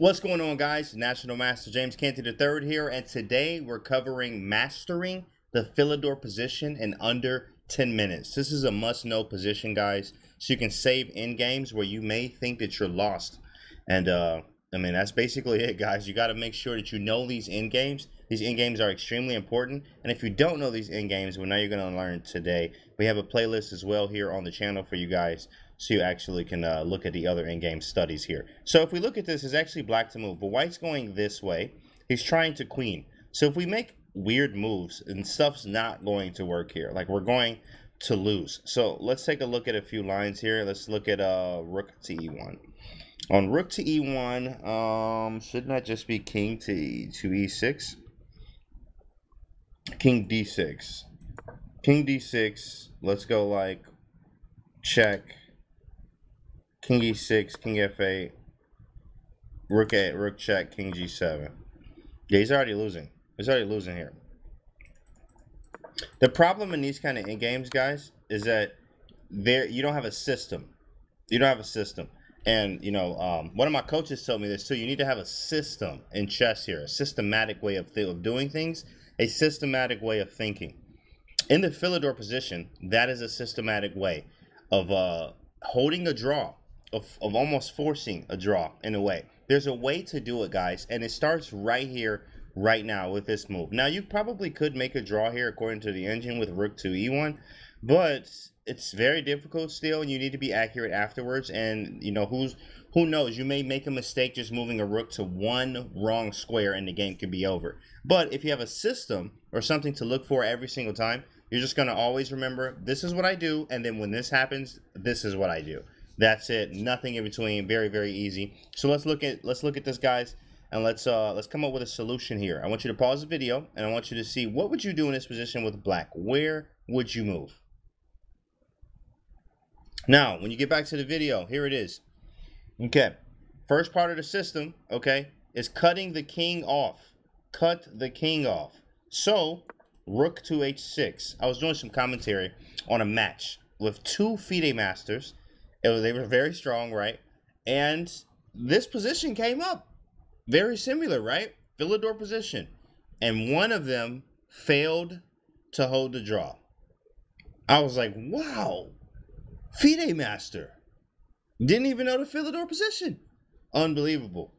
What's going on, guys? National Master James Canty III here, and today we're covering mastering the Philidor position in under 10 minutes. This is a must-know position, guys, so you can save in games where you may think that you're lost. And I mean, that's basically it, guys. You got to make sure that you know these end games. These end games are extremely important. And if you don't know these end games, well, now you're going to learn today. We have a playlist as well here on the channel for you guys, so you actually can look at the other end game studies here. So if we look at this, it's actually black to move, but white's going this way. He's trying to queen. So if we make weird moves and stuff's not going to work here, like we're going to lose. So let's take a look at a few lines here. Let's look at rook to e1. On rook to e1, shouldn't that just be king to e6? King d6. King d6, let's go like check. King e6, king f8, rook a, rook check, king g7. Yeah, he's already losing. He's already losing here. The problem in these kind of end games, guys, is that you don't have a system. You don't have a system. And, you know, one of my coaches told me this too. You need to have a system in chess here, a systematic way of doing things, a systematic way of thinking. In the Philidor position, that is a systematic way of holding a draw, of almost forcing a draw in a way. There's a way to do it, guys, and it starts right here, right now with this move. Now, you probably could make a draw here according to the engine with rook to e1, but it's very difficult still, and you need to be accurate afterwards. And you know, who knows, you may make a mistake just moving a rook to one wrong square and the game could be over. But if you have a system or something to look for every single time, you're just going to always remember, this is what I do, and then when this happens, this is what I do. That's it. Nothing in between. Very, very easy. So let's look at this, guys, and let's come up with a solution here. I want you to pause the video, and I want you to see, what would you do in this position with black? Where would you move? Now, when you get back to the video, here it is. Okay, first part of the system, okay, is cutting the king off. Cut the king off. So, rook to h6. I was doing some commentary on a match with two Fide Masters. They were very strong, right? And this position came up. Very similar, right? Philidor position. And one of them failed to hold the draw. I was like, wow. Fide Master didn't even know the Philidor position. Unbelievable.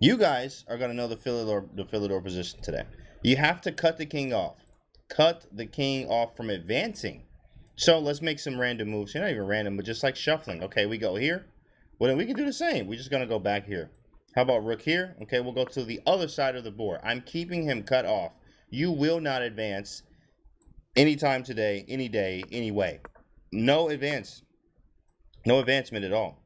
You guys are going to know the Philidor position today. You have to cut the king off. Cut the king off from advancing. So let's make some random moves. Not even random, but just like shuffling. Okay, we go here. Well, then we can do the same. We're just going to go back here. How about rook here? Okay, we'll go to the other side of the board. I'm keeping him cut off. You will not advance anytime today, any day, anyway. No advance. No advancement at all.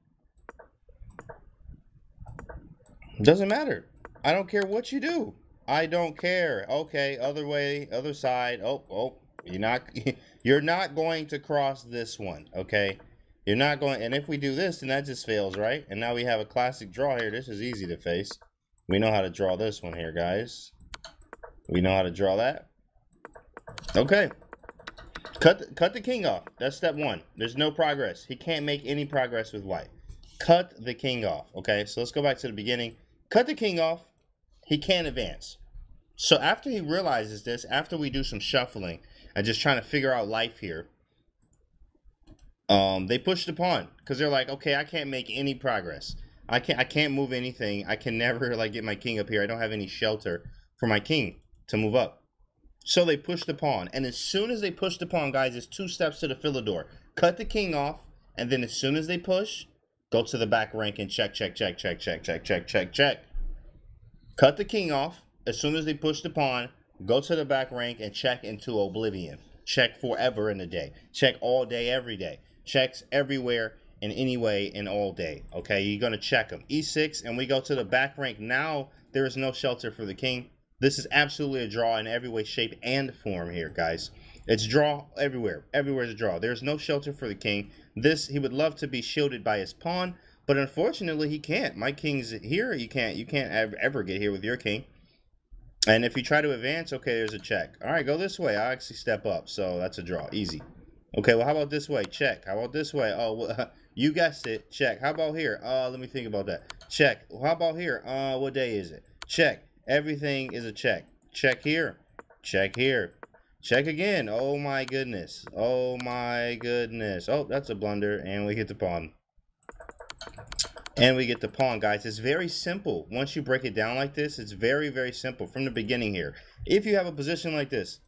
Doesn't matter. I don't care what you do. I don't care. Okay, other way, other side. Oh, you're not going to cross this one, okay? You're not going, and if we do this, then that just fails, right? And now we have a classic draw here. This is easy to face. We know how to draw this one here, guys. We know how to draw that. Okay. Cut the king off. That's step one. There's no progress. He can't make any progress with white. Cut the king off. Okay, so let's go back to the beginning. Cut the king off. He can't advance. So after he realizes this, after we do some shuffling and just trying to figure out life here, they push the pawn because they're like, okay, I can't make any progress. I can't move anything. I can never like get my king up here. I don't have any shelter for my king to move up. So they push the pawn, and as soon as they push the pawn, guys, it's two steps to the Philidor. Cut the king off, and then as soon as they push, go to the back rank and check. Cut the king off. As soon as they push the pawn, go to the back rank and check into oblivion. Check forever in a day. Check all day, every day. Checks everywhere and anyway and all day. Okay, you're going to check them. E6, and we go to the back rank. Now there is no shelter for the king. This is absolutely a draw in every way, shape, and form here, guys. It's draw everywhere. Everywhere's a draw. There's no shelter for the king. This, he would love to be shielded by his pawn, but unfortunately he can't. My king's here. You can't ever get here with your king. And if you try to advance, okay, there's a check. All right, go this way. I'll actually step up, so that's a draw. Easy. Okay, well, how about this way? Check. How about this way? Oh, well, You guessed it. Check. How about here? Let me think about that. Check. How about here? What day is it? Check. Everything is a check. Check here. Check here. Check again. Oh my goodness. Oh my goodness. Oh, that's a blunder. And we get the pawn. And we get the pawn, guys. It's very simple. Once you break it down like this, it's very, very simple from the beginning here. If you have a position like this,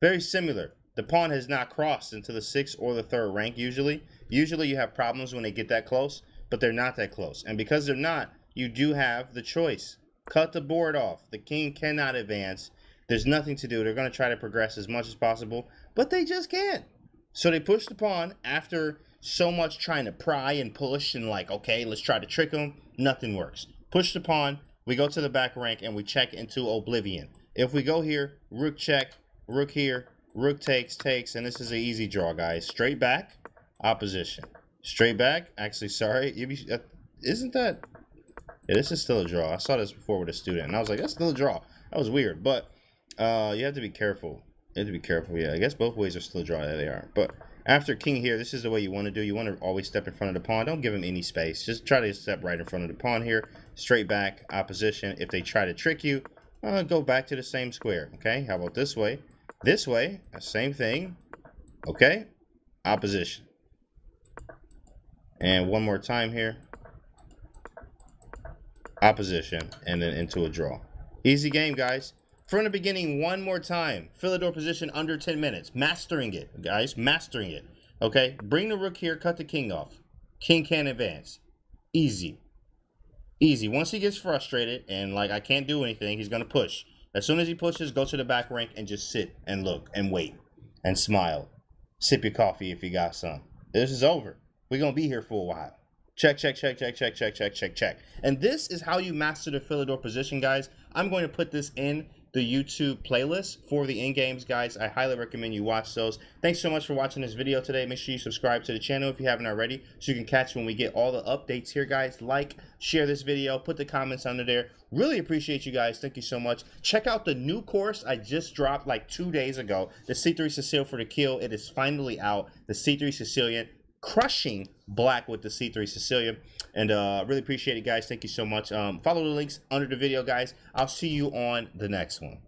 very similar. The pawn has not crossed into the 6th or the 3rd rank usually. Usually you have problems when they get that close, but they're not that close. And because they're not, you do have the choice. Cut the board off. The king cannot advance. There's nothing to do. They're going to try to progress as much as possible, but they just can't. So they push the pawn after so much trying to pry and push and like, okay, let's try to trick them. Nothing works. Push the pawn. We go to the back rank and we check into oblivion. If we go here, rook check, rook here. Rook takes, takes, and this is an easy draw, guys. Straight back, opposition. Straight back. Actually, sorry. Isn't that... Yeah, this is still a draw. I saw this before with a student, and I was like, that's still a draw. That was weird, but you have to be careful. You have to be careful, yeah. I guess both ways are still a draw. There they are. But after king here, this is the way you want to do. You want to always step in front of the pawn. Don't give him any space. Just try to step right in front of the pawn here. Straight back, opposition. If they try to trick you, go back to the same square, okay? How about this way? This way, same thing, okay, opposition. And one more time here, opposition, and then into a draw. Easy game, guys. From the beginning, one more time. Philidor position under 10 minutes. Mastering it, guys, mastering it. Okay, bring the rook here, cut the king off. King can't advance. Easy. Easy. Once he gets frustrated and, like, I can't do anything, he's going to push. As soon as he pushes, go to the back rank and just sit and look and wait and smile. Sip your coffee if you got some. This is over. We're going to be here for a while. Check, check, check, check, check, check, check, check, check. And this is how you master the Philidor position, guys. I'm going to put this in the YouTube playlist for the end games, guys. I highly recommend you watch those. Thanks so much for watching this video today. Make sure you subscribe to the channel if you haven't already so you can catch when we get all the updates here, guys. Like, share this video, put the comments under there. Really appreciate you guys. Thank you so much. Check out the new course I just dropped like 2 days ago, the C3 Sicilian for the kill. It is finally out, the C3 Sicilian. Crushing black with the C3 Sicilian, and really appreciate it, guys. Thank you so much. Follow the links under the video, guys. I'll see you on the next one.